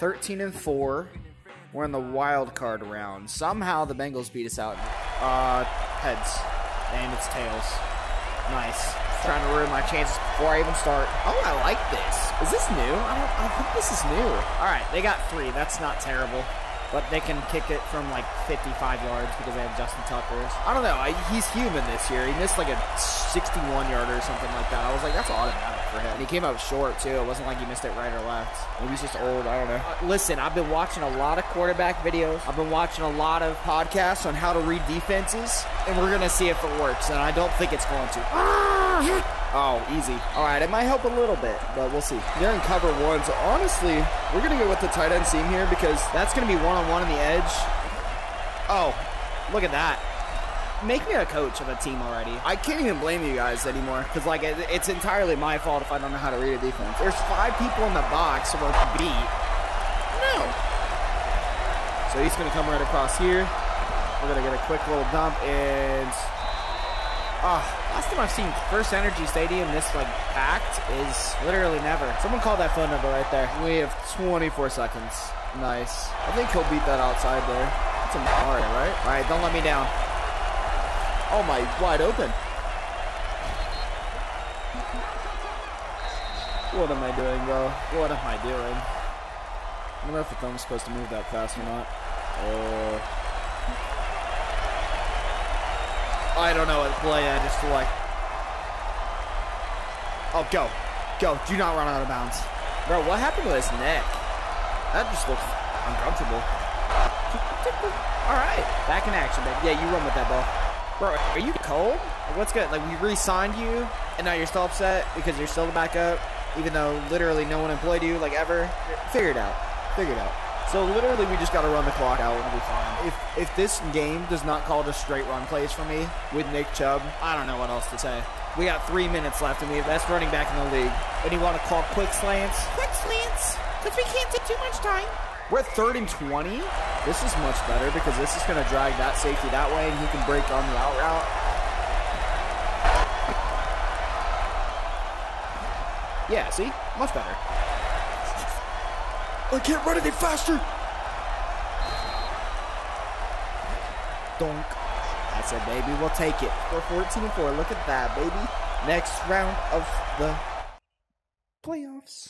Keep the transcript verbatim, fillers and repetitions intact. thirteen and four. We're in the wild card round. Somehow the Bengals beat us out. Uh, heads. And it's tails. Nice. Trying to ruin my chances before I even start. Oh, I like this. Is this new? I, don't, I think this is new. All right, they got three. That's not terrible. But they can kick it from, like, fifty-five yards because they have Justin Tucker. I don't know. I, he's human this year. He missed, like, a sixty-one-yarder or something like that. I was like, that's automatic for him. And he came up short, too. It wasn't like he missed it right or left. Maybe he's just old. I don't know. Uh, listen, I've been watching a lot of quarterback videos. I've been watching a lot of podcasts on how to read defenses. And we're going to see if it works. And I don't think it's going to. Ah! Oh, easy. All right, it might help a little bit, but we'll see. They're in cover one, so honestly, we're going to go with the tight end seam here because that's going to be one-on-one on the edge. Oh, look at that. Make me a coach of a team already. I can't even blame you guys anymore because, like, it, it's entirely my fault if I don't know how to read a defense. There's five people in the box we're beat. No. So he's going to come right across here. We're going to get a quick little dump and... Oh, last time I've seen First Energy Stadium this, like, packed is literally never. Someone called that phone number right there. We have twenty-four seconds. Nice. I think he'll beat that outside there. That's Amari, right? All right, don't let me down. Oh, my, wide open. What am I doing, bro? What am I doing? I don't know if the thumb's supposed to move that fast or not. Oh... Uh... I don't know what play I just feel like. Oh, go. Go. Do not run out of bounds. Bro, what happened to his neck? That just looks uncomfortable. All right. Back in action, baby. Yeah, you run with that ball. Bro, are you cold? What's good? Like, we re-signed you, and now you're still upset because you're still the backup, even though literally no one employed you, like, ever. Figure it out. Figure it out. So literally, we just got to run the clock out and be fine. If if this game does not call just straight run plays for me with Nick Chubb, I don't know what else to say. We got three minutes left, and we have best running back in the league. And you want to call quick slants? Quick slants, because we can't take too much time. We're third and twenty. This is much better because this is going to drag that safety that way, and he can break on the out route. Yeah, see, much better. I can't run any faster. Donk. That's it, baby. We'll take it. We're fourteen and four. Look at that, baby. Next round of the playoffs.